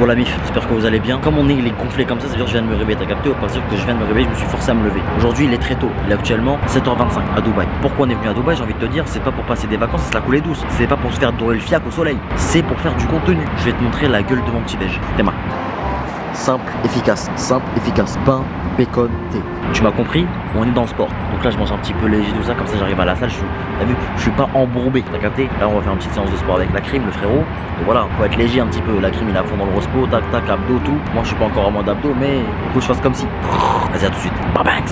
Bon la mif, j'espère que vous allez bien. Comme on est gonflé comme ça, c'est-à-dire que je viens de me réveiller, t'as capté? Au principe que je viens de me réveiller, je me suis forcé à me lever. Aujourd'hui il est très tôt, il est actuellement 7h25 à Dubaï. Pourquoi on est venu à Dubaï, j'ai envie de te dire, c'est pas pour passer des vacances, c'est la coulée douce. C'est pas pour se faire dorer le fiac au soleil, c'est pour faire du contenu. Je vais te montrer la gueule de mon petit déj. Téma. Simple, efficace, pain, bacon, thé. Tu m'as compris, on est dans le sport. Donc là je mange un petit peu léger tout ça, comme ça j'arrive à la salle, t'as vu, je suis pas embourbé, t'as capté? Là on va faire une petite séance de sport avec Lacrim, le frérot. Et voilà, faut être léger un petit peu, Lacrim il est à fond dans le rospo, tac tac, l'abdo, tout. Moi je suis pas encore à moins d'abdos, mais il faut que je fasse comme si. Vas-y à tout de suite, bye bang.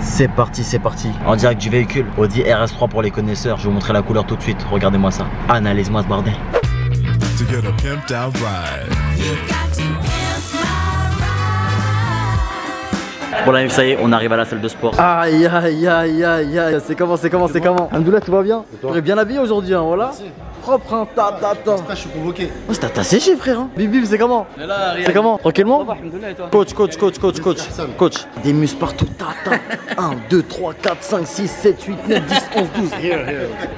C'est parti, c'est parti. En direct du véhicule, Audi RS3 pour les connaisseurs. Je vais vous montrer la couleur tout de suite. Regardez-moi ça. Analyse-moi ce bordel. Bon la mif, ça y est, on arrive à la salle de sport. Aïe aïe aïe aïe aïe. C'est comment, c'est comment, c'est comment? Hamdoullah, tout va bien? Tu es bien habillé aujourd'hui, hein, voilà. Merci. Propre, hein, ta. Je suis convoqué. Oh, c'est t'as séché, frère, hein. Bim Bim, c'est comment? C'est comment? Tranquillement? Coach. Des muscles partout, tata. 1, 2, 3, 4, 5, 6, 7, 8, 9, 10, 11, 12.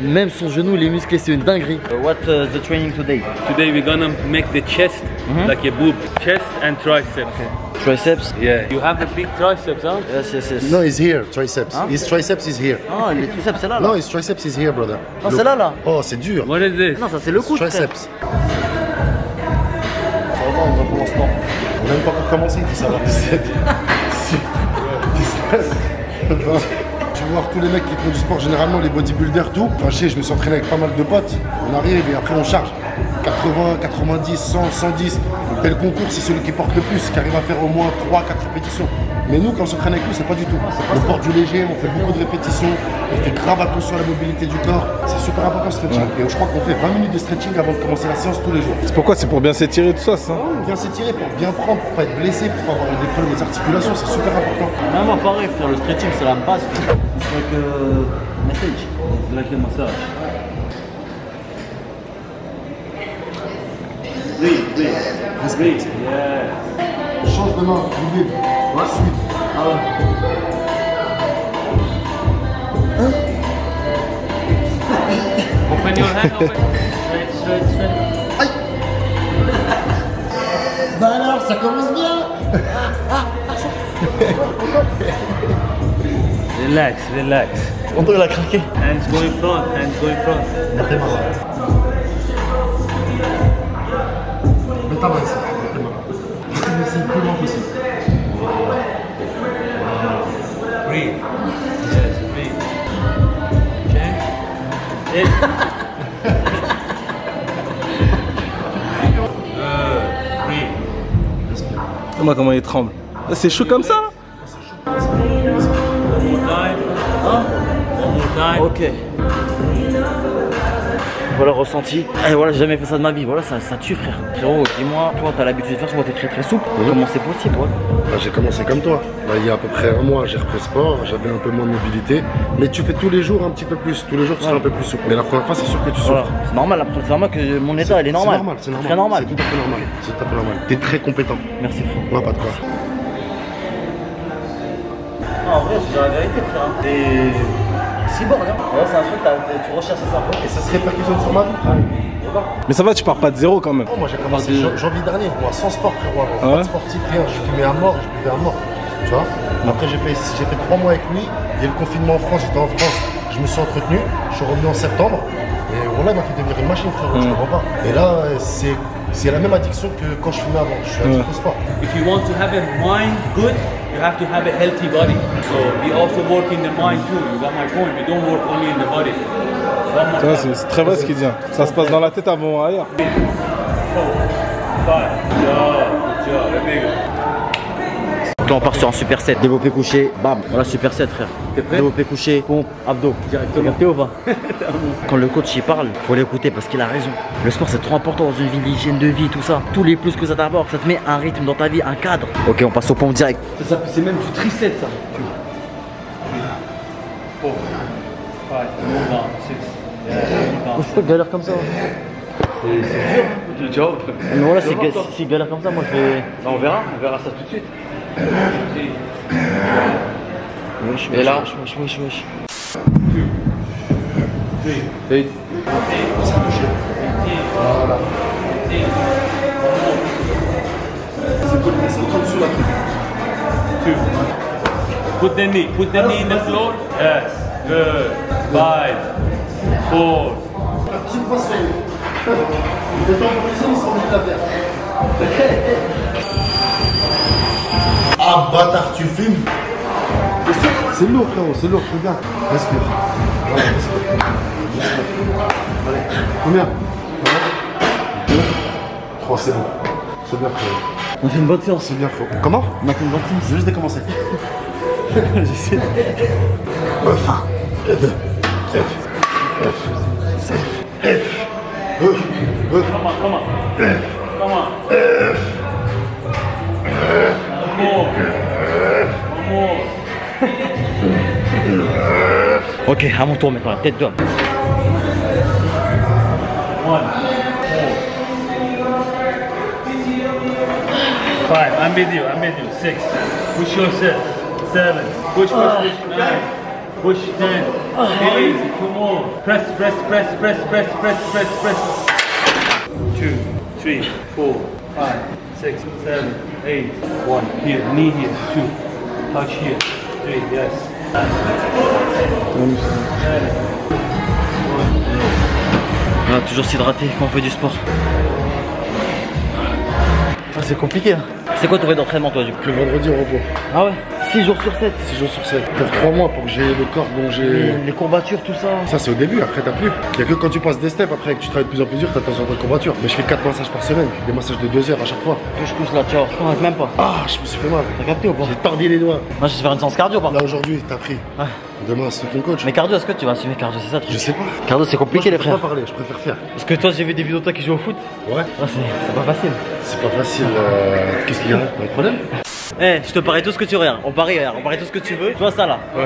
Même son genou, les muscles, c'est une dinguerie. What the training today? Today we're gonna make the chest like a boob. Chest and triceps. Okay. Triceps? Yeah. You have a big triceps, huh? Yes. No, it's here, triceps. Huh? His triceps is here. Oh, le triceps, c'est là, là? No, his triceps is here, brother. Non, c'est là, là? Oh, c'est dur. What is this? Non, ça, c'est le coude, triceps. Frère. Ça va, on va pour l'instant. On n'a même pas encore commencé, 17. 19. Tu vois, tous les mecs qui font du sport, généralement, les bodybuilders, tout. Enfin, je sais, je me suis entraîné avec pas mal de potes. On arrive et après, on charge. 80, 90, 100, 110. Le tel concours, c'est celui qui porte le plus, qui arrive à faire au moins 3-4 répétitions. Mais nous, quand on s'entraîne avec nous, c'est pas du tout. On porte du léger, on fait beaucoup de répétitions, on fait grave attention à la mobilité du corps. C'est super important le stretching. Ouais. Et je crois qu'on fait 20 minutes de stretching avant de commencer la séance tous les jours. C'est pourquoi? C'est pour bien s'étirer tout ça, ça? Ouais, bien s'étirer, pour bien prendre, pour pas être blessé, pour pas avoir des problèmes des articulations, c'est super important. Même pareil, faire le stretching, c'est la base. C'est like a massage. It's like a massage. Breathe. Respect. Yeah. Change de main, du libre. La suite. Open your hand. Straight. Aïe. Bah alors, ça commence bien. Relax. On doit la craquer. Hands going front. La tête marrant. T'as mal ici, t'es mal. C'est le plus long possible. Wow. Breathe. Yes, breathe. Ok. Et... Breathe. Moi, comment il tremble. C'est chaud comme ça. One more time. Ok. Voilà le ressenti. Et voilà, j'ai jamais fait ça de ma vie. Voilà, ça tue, frère. Frérot, dis-moi, toi, t'as l'habitude de faire ça, moi, t'es très très souple. Comment c'est possible, toi? Bah, j'ai commencé comme toi. Bah, il y a à peu près un mois, j'ai repris le sport, j'avais un peu moins de mobilité. Mais tu fais tous les jours un petit peu plus. Tous les jours, tu seras un peu plus souple. Mais la première fois, c'est sûr que tu souffres. Voilà. C'est normal, c'est normal que mon état, elle est normale. C'est normal. C'est tout à fait normal. T'es très compétent. Merci, frère. Ouais, pas de quoi. Non, en vrai, c'est la vérité, frère. Et... c'est bon, hein. Ouais, c'est un truc que tu recherches à savoir. Et ça se répercussionne sur ma vie, frère. Mais ça va, tu pars pas de zéro quand même. Oh, moi j'ai commencé janvier dernier, moi sans sport, frérot. Ah ouais. Pas de sportif, rien. Je fumais à mort et je buvais à mort. Tu vois. Après, j'ai fait 3 mois avec lui. Il y a eu le confinement en France, j'étais en France. Je me suis entretenu. Je suis revenu en septembre. Et voilà, il m'a fait devenir une machine, frérot. Je comprends pas. Et là, c'est la même addiction que quand je fumais avant. Je suis addict au sport. If you want to have a mind good, you have to have a healthy body. So we also work in the mind too. You got my point. We don't work only in the body. C'est très vrai ce qu'il dit. Ça se passe dans la tête avant ailleurs. Donc là on part sur un super set. Développé couché, bam. Voilà super set, frère. T'es prêt? Développé couché, pompe, abdos. Directement. T'es au bas. Quand le coach il parle, faut l'écouter parce qu'il a raison. Le sport c'est trop important dans une vie, l'hygiène de vie, tout ça. Tous les plus que ça t'apporte, ça te met un rythme dans ta vie, un cadre. Ok, on passe au pompe direct. C'est même du tricep ça. Pompe. Je galère comme ça. C'est dur. Mais voilà, si galère comme ça, moi je vais. On verra ça tout de suite. Wesh, wesh, wesh, wesh, wesh, wesh. Voilà. C'est pour le centre sous la tube. Put the knee. Put the knee in the floor. Yes. Good. 5, 4. La petite poisson. Les tambourissons sont venus la perdre. Ah bâtard, tu filmes. C'est lourd, frérot, c'est lourd, regarde. Respire. Voilà, respire. Allez, combien? 1, 2, 3, c'est bon. C'est bien, frérot. On fait une bonne séance. C'est bien, frérot. Comment? On a fait une bonne séance. J'ai juste décommencé. J'essaie. 1, 2, 3, 4, 5, 6, 7, 8, 9, 10. Ok, à mon tour maintenant, tête d'homme. 1, 4, 5, I'm with you, 6, push yourself, 7, push, 9, push, 10, very easy, 2 more, press, 2, 3, 4, 5, 6, 7, 8, 1, here, knee here, 2, touch here, 3, yes. On va toujours s'hydrater quand on fait du sport. Ah, c'est compliqué hein. C'est quoi ton vrai d'entraînement toi du coup? Le vendredi au repos. Ah ouais? 6 jours sur 7. 6 jours sur 7. Pour 3 mois pour que j'ai le corps dont j'ai. Les courbatures, tout ça. Ça c'est au début, après t'as plus. Il n'y a que quand tu passes des steps, après que tu travailles de plus en plus dur, t'as besoin de courbatures. Mais je fais 4 massages par semaine, des massages de 2 heures à chaque fois. Que je pousse là, tiens, je m'arrête même pas. Ah, je me suis fait mal. T'as capté ou pas? J'ai tordu les doigts. Moi je vais faire une séance cardio par contre. Là aujourd'hui, t'as pris. Ouais. Demain, c'est ton coach. Mais cardio, est-ce que tu vas assumer cardio? C'est ça, je sais pas. Cardio, c'est compliqué les frères. Je peux pas parler, je préfère faire. Parce que toi, j'ai vu des vidéos de toi qui jouent au foot. Ouais. C'est pas facile. C'est pas facile. Qu'est-ce qu'il y a? T'as un problème? Eh, je te parie tout ce que tu veux, hein. on parie tout ce que tu veux. Tu vois ça là, ouais.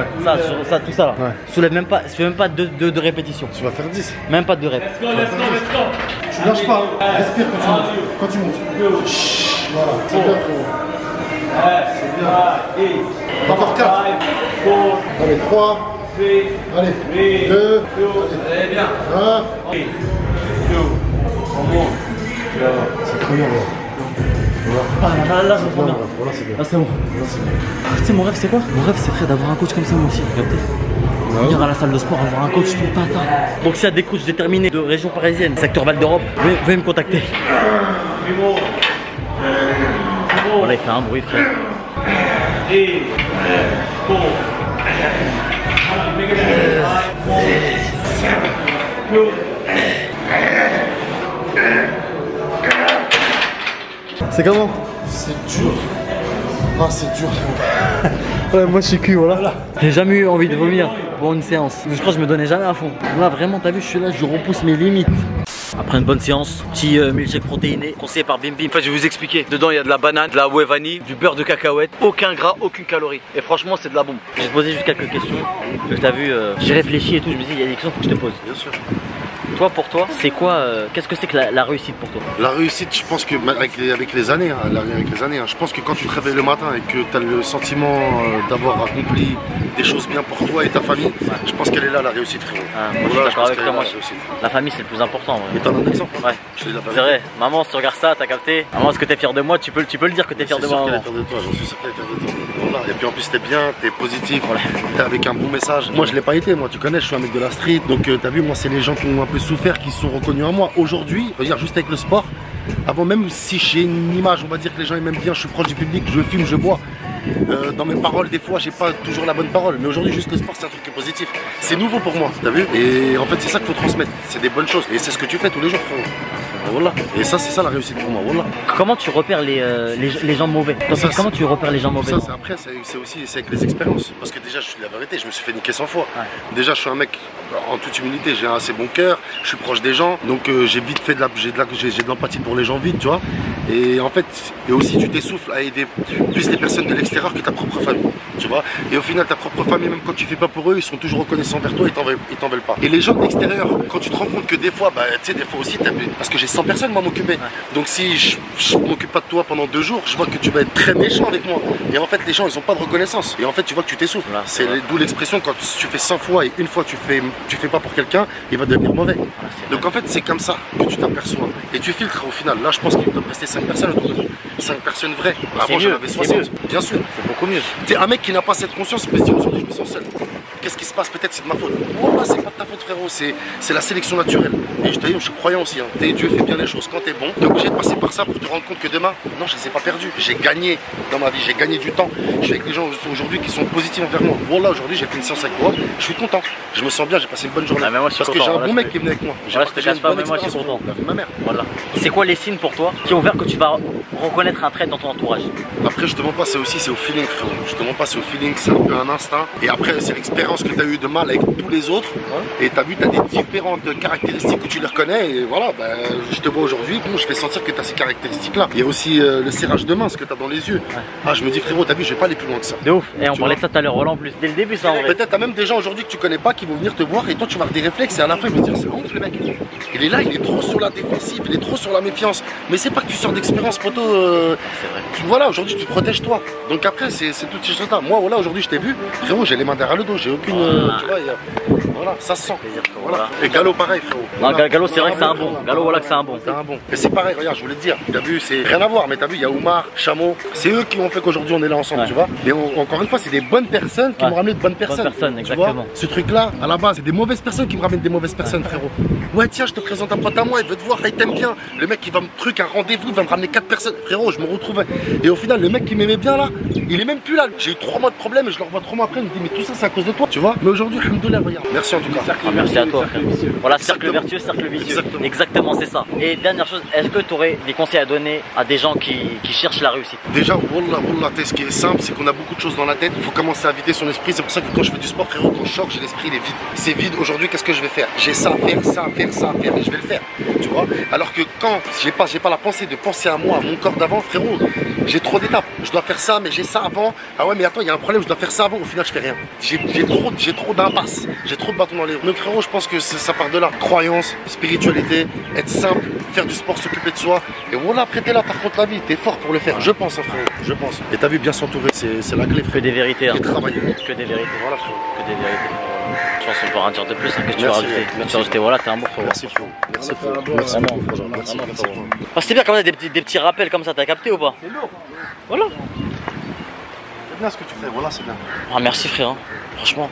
ça, tout ça là. Ouais. Soulève même pas, je fais même pas de répétitions. Tu vas faire 10. Même pas de reps. Let's go. Tu lâches pas, respire quand tu montes. Voilà, c'est bien pour vous. Encore 4. Allez, 3. Allez, 2. Allez, bien. 1. C'est trop bien, là. Là je me sens bien. Là c'est bon. Tu sais mon rêve c'est quoi? Mon rêve c'est frère d'avoir un coach comme ça moi aussi. Venir à la salle de sport, avoir un coach tout le temps. Donc s'il y a des coachs déterminés de région parisienne, secteur Val d'Europe, veuillez me contacter. Voilà il fait un bruit frère. C'est comment? C'est dur. Ah c'est dur. Ouais moi je suis cul voilà. J'ai jamais eu envie de vomir pour une séance. Je crois que je me donnais jamais à fond. Là vraiment t'as vu je suis là, je repousse mes limites. Après une bonne séance, petit milkshake protéiné, conseillé par Bim Bim. En fait je vais vous expliquer, dedans il y a de la banane, de la whey vanille, du beurre de cacahuète. Aucun gras, aucune calorie. Et franchement c'est de la bombe. J'ai posé juste quelques questions. T'as vu, j'ai réfléchi et tout, je me dis il y a des questions, faut que je te pose. Bien sûr. Toi pour toi, c'est quoi, qu'est-ce que c'est que la réussite pour toi? La réussite, je pense que avec les années, hein, je pense que quand tu te réveilles le matin et que tu as le sentiment d'avoir accompli des choses bien pour toi et ta famille, ouais. Je pense qu'elle est là la réussite frérot. Ah, moi, voilà, je pense avec toi, moi, la famille c'est le plus important. Mais t'en as un exemple? Ouais, c'est vrai. Maman, si tu regardes ça, t'as capté. Maman, est-ce que t'es fier de moi? Tu peux le dire que t'es fier de moi. Je suis sûr qu'elle est fière de toi, j'en suis sûr qu'elle est fière de toi. Voilà. Et puis en plus t'es bien, t'es positif, voilà. T'es avec un bon message. Moi je l'ai pas été, moi tu connais, je suis un mec de la street. Donc t'as vu, moi c'est les gens qui ont un peu souffert qui sont reconnus à moi. Aujourd'hui, je veux dire juste avec le sport, avant même si j'ai une image, on va dire que les gens ils m'aiment bien, je suis proche du public, je filme, je bois. Dans mes paroles, des fois, j'ai pas toujours la bonne parole. Mais aujourd'hui, juste le sport, c'est un truc qui est positif. C'est nouveau pour moi, t'as vu? Et en fait, c'est ça qu'il faut transmettre. C'est des bonnes choses. Et c'est ce que tu fais tous les jours, frérot. Voilà. Et ça, c'est ça la réussite pour moi. Voilà. Comment tu repères les gens mauvais? Comment tu repères les gens mauvais? Ça, c'est après, c'est aussi avec les expériences. Parce que déjà, je suis de la vérité, je me suis fait niquer 100 fois. Ouais. Déjà, je suis un mec, en toute humilité, j'ai un assez bon cœur, je suis proche des gens. Donc, j'ai de l'empathie pour les gens vite, tu vois. Et en fait, et aussi tu t'essouffles à aider plus les personnes de l'extérieur que ta propre famille, tu vois. Et au final, ta propre famille, même quand tu fais pas pour eux, ils sont toujours reconnaissants vers toi et t'en veulent pas. Et les gens de l'extérieur, quand tu te rends compte que des fois, bah tu sais, des fois aussi, parce que j'ai 100 personnes moi m'occuper. Donc si je m'occupe pas de toi pendant 2 jours, je vois que tu vas être très méchant avec moi. Et en fait, les gens, ils ont pas de reconnaissance. Et en fait, tu vois que tu t'essouffles. C'est d'où l'expression, quand tu fais 100 fois et une fois tu fais pas pour quelqu'un, il va devenir mauvais. Donc en fait, c'est comme ça que tu t'aperçois. Et tu filtres au final. Là, je pense qu'il doit rester 5 personnes autour de toi. 5 personnes vraies. Avant j'en avais 60. Bien sûr. C'est beaucoup mieux. T'es un mec qui n'a pas cette conscience, mais aujourd'hui je me sens seul. Qu'est-ce qui se passe? Peut-être c'est de ma faute. Oh là, c'est pas de ta faute, frérot, c'est la sélection naturelle. Et d'ailleurs je suis croyant aussi, hein. Dieu fait bien les choses quand t'es bon. T'es obligé de passer par ça pour te rendre compte que demain, non, je les ai pas perdus. J'ai gagné dans ma vie, j'ai gagné du temps. Je suis avec les gens aujourd'hui qui sont positifs envers moi. Voilà, aujourd'hui j'ai fait une séance avec toi, je suis content. Je me sens bien, j'ai passé une bonne journée. Ah, mais moi, je suis parce content. Que j'ai un bon mec qui est venu avec moi. J'ai moi je suis content. Ma mère. Voilà. C'est quoi les signes pour toi qui ont ouvert que tu vas reconnaître un trait dans ton entourage? Après je te demande pas, c'est aussi au feeling, frérot. Je te demande pas, c'est au feeling, c'est un peu un instinct. Et après c'est l'expérience que tu as eu de mal avec tous les autres. Et t'as vu, t'as des différentes caractéristiques que tu les reconnais. Et voilà, bah, je te vois aujourd'hui, bon, je fais sentir que tu as ces caractéristiques là. Il y a aussi le serrage de main, ce que tu as dans les yeux. Ouais. Ah, je me dis, frérot, t'as vu, je vais pas aller plus loin que ça. De ouf. Et on parlait de ça tout à l'heure, Roland, plus dès le début, ça. Peut-être t'as même des gens aujourd'hui que tu connais pas qui vont venir te voir et toi tu vas avoir des réflexes et à la fin ils vont te dire, c'est bon, le mec. Il est là, il est trop sur la défensive, il est trop sur la méfiance. Mais c'est pas que tu sors d'expérience, poto. C'est vrai. Voilà, aujourd'hui tu te protèges toi. Donc après, c'est toutes ces choses-là. Moi, voilà, aujourd'hui je t'ai vu, frérot, j'ai les mains derrière le dos, j'ai aucune. Tu vois, voilà, ça se sent. Voilà. Et Galo, pareil, frérot. Non, voilà. Galo, c'est vrai que c'est un bon. Galo, voilà que c'est un bon. Mais c'est pareil, regarde, je voulais te dire. T'as vu, c'est rien à voir, mais t'as vu, il y a Oumar, Chameau. C'est eux qui ont fait qu'aujourd'hui on est là ensemble, tu vois. Mais encore une fois, c'est des bonnes personnes qui m'ont ramené de bonnes personnes. Exactement. Ce truc-là, à la base, c'est des mauvaises personnes qui me ramènent des mauvaises personnes, frérot. Ouais, tiens, je te présente un pote à moi, il veut te voir, il t'aime bien. Le mec, il va me truc, un rendez-vous, il va me ramener 4 personnes. Frérot, je me retrouve. Et au final, le mec qui m'aimait bien là, il est même plus là. J'ai eu 3 mois de problème et je le revois 3 mois après, il me dit, mais tout ça, c'est à cause de toi, tu vois. Mais aujourd'hui, alhamdoulilah, regarde. Merci en tout cas. Merci à toi. Voilà, cercle vertueux, cercle vicieux. Exactement, c'est ça. Et dernière chose, est-ce que tu aurais des conseils à donner à des gens qui cherchent la réussite? Déjà, ce qui est simple, c'est qu'on a beaucoup de choses dans la tête. Il faut commencer à vider son esprit. C'est pour ça que quand je fais du sport, frérot, quand je choque, j'ai l'esprit, il est vide. C'est vide. Aujourd'hui, qu'est-ce que je vais faire? J'ai ça à faire, ça à faire, ça à faire, et je vais le faire. Tu vois? Alors que quand j'ai pas la pensée de penser à moi, à mon corps d'avant, frérot, j'ai trop d'étapes. Je dois faire ça, mais j'ai ça avant. Ah ouais, mais attends, il y a un problème, je dois faire ça avant. Au final, je fais rien. J'ai trop d'impasse. J'ai trop de bâtons dans les roues. Donc, frérot, je pense que ça part de là. Croyance, spiritualité, être simple, faire du sport, s'occuper de soi. Et voilà, après, t'es là, par contre, la vie, t'es fort pour le faire. Je pense, hein, frérot. Je pense. Et t'as vu, bien s'entourer, c'est la clé, frérot. Que des vérités. Hein. Et travailler. Que des vérités. Voilà, frérot. Que des vérités. Je pense qu'on peut rien dire de plus. Qu'est-ce que tu vas rajouter? Merci. Voilà, t'es un bon frérot. Merci, frérot. Merci, frérot. C'est bien quand même des petits rappels comme ça, t'as capté ou pas? Voilà. C'est bien ce que tu fais, voilà, c'est bien. Ah, merci, frère, hein. Franchement.